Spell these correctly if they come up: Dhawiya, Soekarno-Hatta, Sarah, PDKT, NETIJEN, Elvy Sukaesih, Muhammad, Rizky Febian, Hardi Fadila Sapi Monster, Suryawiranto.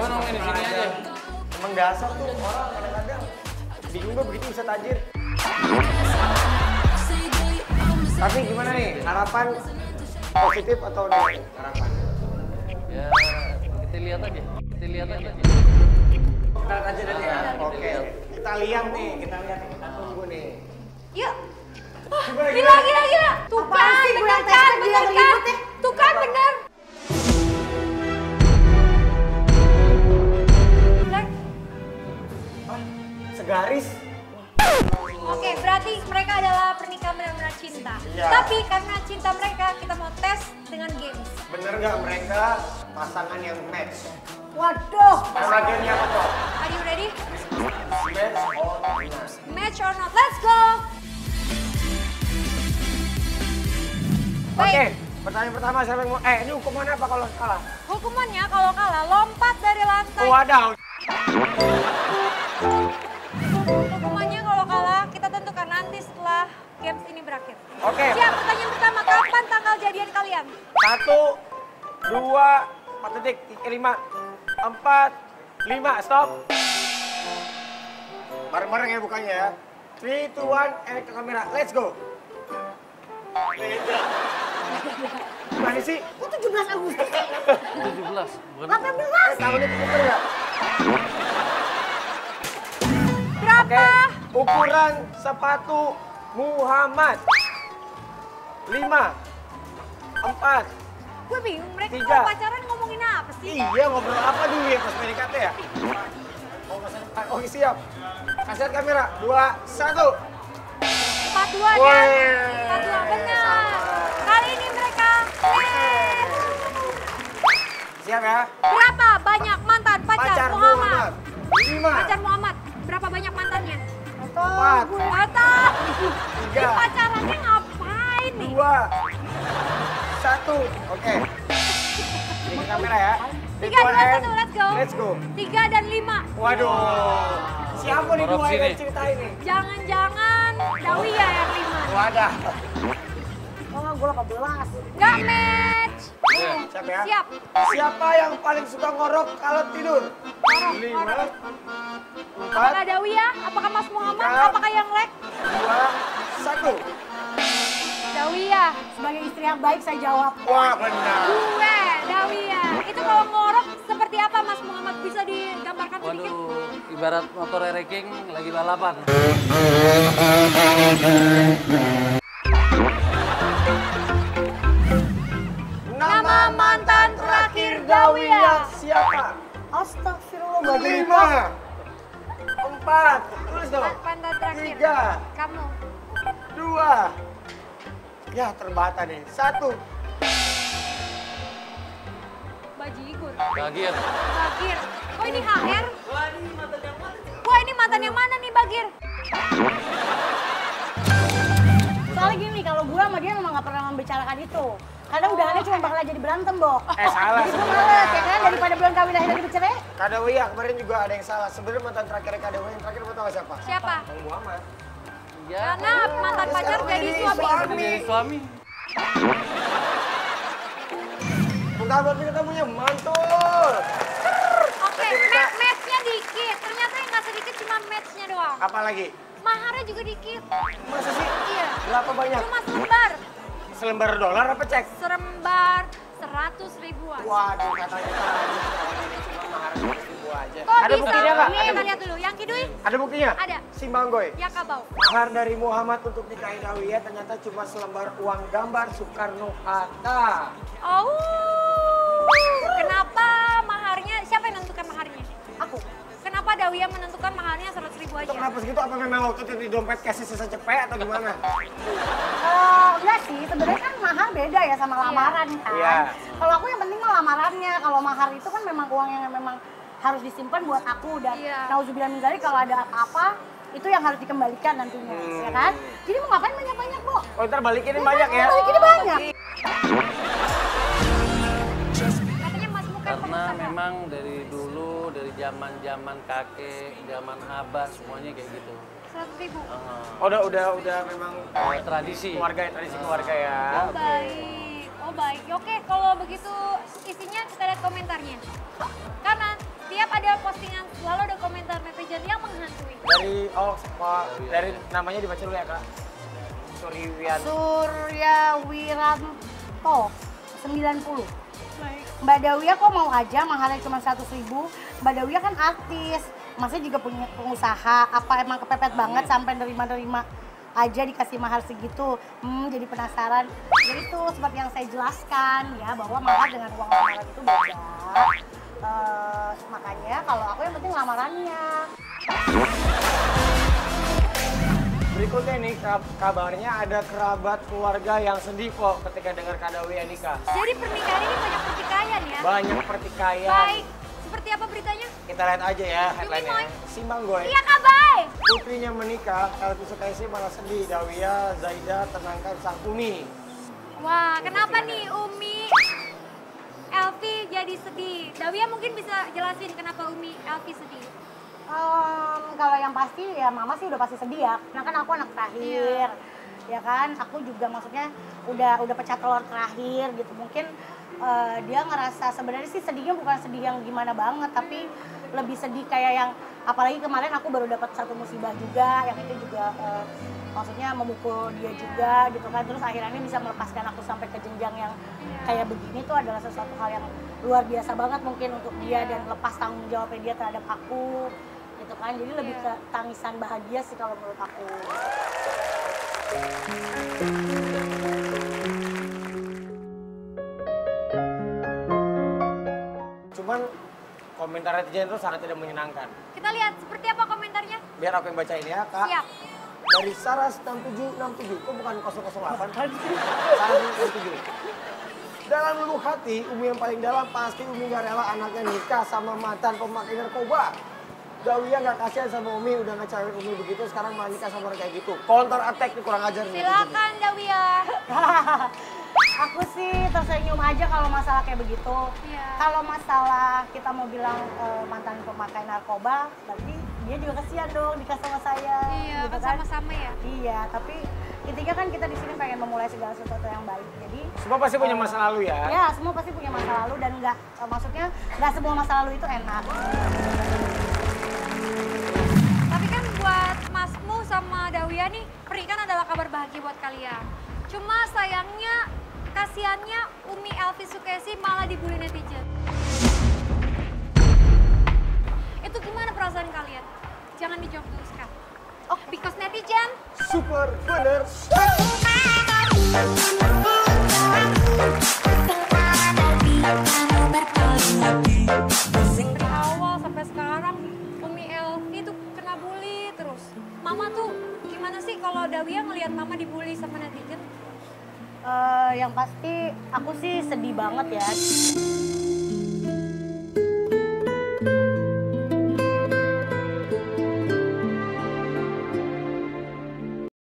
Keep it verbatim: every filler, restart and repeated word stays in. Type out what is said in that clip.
Gua nongkrong di sini aja. Emang dasar tuh orang kadang-kadang bingung gua begitu bisa tajir. Tapi gimana nih? Harapan positif atau negatif? Harapan. Ya, kita lihat aja. Kita lihat aja. Kita lihat aja nanti ya. Oke. Kita lihat nih, kita lihat nih. Kita tunggu nih. Yuk. Gila, gila, gila, gila. Tuh kan, bener kan, bener kan. Tuh kan, bener. Garis. Oke, berarti mereka adalah pernikahan benar-benar cinta. Ya. Tapi karena cinta mereka, kita mau tes dengan games. Bener nggak mereka pasangan yang match? Waduh. Bagiannya apa tuh? Are you ready? Match or not? Match or not? Let's go. Oke, okay, pertanyaan pertama siapa yang mau? Eh, ini hukumannya apa kalau kalah? Hukumannya kalau kalah lompat dari lantai. Waduh. Hukumannya kalau kalah kita tentukan nanti setelah games ini berakhir. Oke. Okay. Siap, pertanyaan pertama, kapan tanggal jadian kalian? Satu, dua, empat detik, lima, empat, lima, stop. Bareng-bareng ya bukannya ya. Three, two, one, and ke kamera, let's go. Gimana sih? Oh, tujuh belas Agustus. tujuh belas, bukan? delapan belas. Tahun itu bener nggak? Oke, okay. Ukuran sepatu Muhammad lima, empat, gue bingung mereka tiga. Kalau pacaran ngomongin apa sih? Iya, ngobrol apa dulu ya pas P D K T ya? Oh, oke, siap. Kasih kamera, dua, satu. Sepatu aja, sepatu benar. Kali ini mereka. Yeay. Siap ya? Berapa banyak mantan pacar, pacar Muhammad? Lima. Pacar Muhammad. Berapa banyak mantannya? Empat. Empat. Tiga. Ini pacarannya ngapain nih? Dua. Satu. Oke. Ini kamera ya. Tiga, dua, satu. Let's go. Let's go. Tiga dan lima. Waduh. Siapa nih dua yang cerita ini? Jangan-jangan Dhawiya yang lima. Wadah. Kalau gue delapan belas. Gak match. Siap ya? Siap. Siapa yang paling suka ngorok kalau tidur? Lima. Apakah Dhawiya? Apakah Mas Muhammad? Tiga, apakah yang lek? Dua, satu. Dhawiya, sebagai istri yang baik saya jawab. Wah, benar. Gue, Dhawiya. Itu kalau ngorok seperti apa Mas Muhammad? Bisa digambarkan sedikit? Waduh, ibarat motor reking lagi balapan. Nama mantan terakhir Dhawiya siapa? Astagfirullahaladzim. Lima. Empat, tulis dong. Tiga, kamu. Dua, ya terbata nih. Satu. Bajigur. Bagir. Bagir. Kok ini H R? Wah, ini mantan yang mana? Wah, ini mantan yang mana nih Bagir? Soalnya gini, kalau gue sama dia memang gak pernah membicarakan itu. Karena udahannya cuma bakal jadi berantem, Bok. Eh, salah. Jadi gue males, ya kan? Daripada belum kawin akhirnya lagi bercerai. Kak Dhawiya, kemarin juga ada yang salah. Sebenarnya mantan terakhir Kak Dhawiya yang terakhir, tau gak siapa? Siapa? Bang Muhammad. Ya, karena oh, mantan pacar jadi suami. Suami. Suami. Bentar, berarti ketemunya mantul. Oke, match-nya dikit. Ternyata yang gak sedikit cuma match-nya doang. Apa lagi? Maharnya juga dikit. Masa sih? Iya. Berapa banyak? Cuma selembar. Selembar dolar apa cek? Selembar seratus ribuan. Waduh, katanya tadi cuma mahar seratus ribu aja. Kok ada buktinya nggak? Nih, kita lihat dulu. Yang Kidui? Ada buktinya? Ada. Simbanggoy. Ya kabau. Mahar dari Muhammad untuk nikahin Dhawiya ternyata cuma selembar uang gambar Soekarno-Hatta. Oh, kenapa maharnya? Siapa yang menentukan maharnya? Aku. Kenapa Dhawiya menentukan maharnya seratus ribu aja? Untuk kenapa segitu? Apa memang waktu itu di dompet kasih sisa cepet atau gimana? Uh, enggak sih, sebenarnya kan mahar beda ya sama lamaran kan. Yeah. Kalau aku yang penting mah lamarannya. Kalau mahar itu kan memang uang yang memang harus disimpan buat aku dan yeah. Nauzubillah min dzalik, kalau ada apa-apa itu yang harus dikembalikan nantinya, hmm. ya kan? Jadi mau ngapain banyak-banyak, Bu? Oh, ntar balikin ya, banyak ya? Balikin banyak. Karena memang dari dulu, dari zaman-zaman kakek, zaman abah, semuanya kayak gitu. seratus ribu. Uh, udah, udah, udah memang uh, tradisi keluarga, tradisi uh, keluarga ya. Oh, baik, oh baik. Oke, kalau begitu isinya kita lihat komentarnya. Karena dia Dari, oh, oh dari namanya dibaca dulu ya, Kak. Suryawiranto. Suryawiranto, sembilan puluh. Baik. Mbak Dhawiya kok mau aja mahalnya cuma seratus ribu? Mbak Dhawiya kan artis, masnya juga punya pengusaha. Apa emang kepepet banget sampai nerima-nerima aja dikasih mahal segitu? Hmm, jadi penasaran. Jadi tuh seperti yang saya jelaskan ya, bahwa mahal dengan uang lamaran itu beda. Uh, makanya kalau aku yang penting lamarannya. Berikutnya nih, kabarnya ada kerabat keluarga yang sedih kok ketika dengar Kak Dhawiya nikah. Jadi pernikahan ini banyak pertikaian ya? Banyak pertikaian. Baik, seperti apa beritanya? Kita lihat aja ya headline-nya. Simbang gue. Iya Kak, bye! Putrinya menikah, Elvy Sukaesih malah sedih. Dhawiya, Zaida tenangkan sang Umi. Wah, kenapa nih Umi Elvy jadi sedih? Dhawiya mungkin bisa jelasin kenapa Umi Elvy sedih? Um, kalau yang pasti ya mama sih udah pasti sedih ya, karena kan aku anak terakhir, yeah. Ya kan, aku juga maksudnya udah udah pecah telur terakhir gitu. Mungkin uh, dia ngerasa sebenarnya sih sedihnya bukan sedih yang gimana banget, tapi lebih sedih kayak yang apalagi kemarin aku baru dapat satu musibah juga, yang itu juga uh, maksudnya memukul dia juga gitu kan. Terus akhirnya bisa melepaskan aku sampai ke jenjang yang kayak begini tuh adalah sesuatu hal yang luar biasa banget mungkin untuk dia, dan lepas tanggung jawabnya dia terhadap aku. Gitu kan, jadi lebih ke tangisan bahagia sih kalau menurut aku. Cuman komentar netizen itu sangat tidak menyenangkan. Kita lihat seperti apa komentarnya? Biar aku yang bacain ya, Kak. Siap. Dari Sarah enam tujuh enam tujuh, kok bukan nol nol delapan? Sarah enam tujuh. Dalam lubuk hati, Umi yang paling dalam pasti Umi gak rela anaknya nikah sama mantan pemakai narkoba. Dhawiya gak kasihan sama Umi, udah ngecewain Umi begitu, sekarang malah nikah sama orang kayak gitu. Counter attack nih, kurang ajar. Silakan Dhawiya. Aku sih tersenyum aja kalau masalah kayak begitu. Yeah. Kalau masalah kita mau bilang uh, mantan pemakai narkoba, berarti dia juga kasihan dong nikah sama saya. Iya, yeah, gitu kan sama-sama ya. Iya, tapi intinya kan kita di sini pengen memulai segala sesuatu yang baik. Jadi semua pasti punya masa lalu ya. Ya, semua pasti punya masa lalu, dan nggak uh, maksudnya nggak semua masa lalu itu enak. Masmu sama Dhawiya nih, pernikahan adalah kabar bahagia buat kalian. Cuma sayangnya, kasihannya Umi Elvy Sukaesih malah dibully netizen. Itu gimana perasaan kalian? Jangan dijawab dulu sekarang. Oh, because netizen super bener. Dari awal sampai sekarang Umi Elvy itu kena bully. Mama tuh gimana sih kalau Dhawiya ngelihat mama dibully sama netizen? Uh, yang pasti aku sih sedih banget ya.